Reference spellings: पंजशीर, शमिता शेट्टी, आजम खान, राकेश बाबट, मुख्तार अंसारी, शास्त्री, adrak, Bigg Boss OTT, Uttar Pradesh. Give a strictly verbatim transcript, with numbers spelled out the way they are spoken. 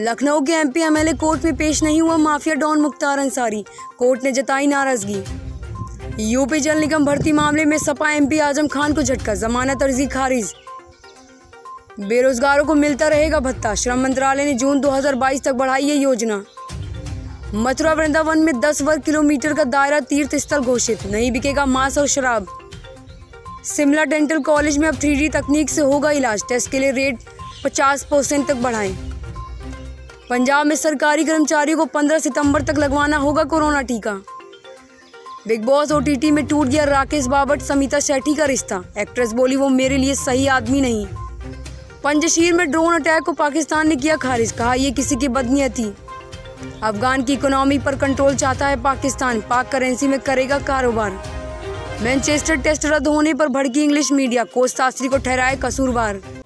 लखनऊ के MP MLA court में पेश नहीं हुआ mafia don मुख्तार अंसारी, court ने जताई नाराजगी। यूपी जल निगम भर्ती मामले में सपा एमपी आजम खान को झटका, जमानत अर्जी खारिज। बेरोजगारों को मिलता रहेगा भत्ता, श्रम मंत्रालय ने जून दो हज़ार बाईस तक बढ़ाई ये योजना। मथुरा वृंदावन में दस वर्ग किलोमीटर का दायरा तीर्थ स्थल घोषित, नहीं बिकेगा मांस और शराब। शिमला डेंटल कॉलेज में अब थ्री डी तकनीक से होगा इलाज, टेस्ट के लिए रेट पचास परसेंट तक बढ़ाएं। पंजाब में सरकारी कर्मचारियों को पंद्रह सितंबर तक लगवाना होगा कोरोना टीका। बिग बॉस ओटीटी में टूट गया राकेश बाबट शमिता शेट्टी का रिश्ता, एक्ट्रेस बोली वो मेरे लिए सही आदमी नहीं। पंजशीर में ड्रोन अटैक को पाकिस्तान ने किया खारिज, कहा ये किसी की बदनीयती। अफगान की इकोनॉमी पर कंट्रोल चाहता है पाकिस्तान, पाक करेंसी में करेगा कारोबार। मैनचेस्टर टेस्ट रद्द होने पर भड़की इंग्लिश मीडिया, कोच शास्त्री को ठहराए कसूरवार।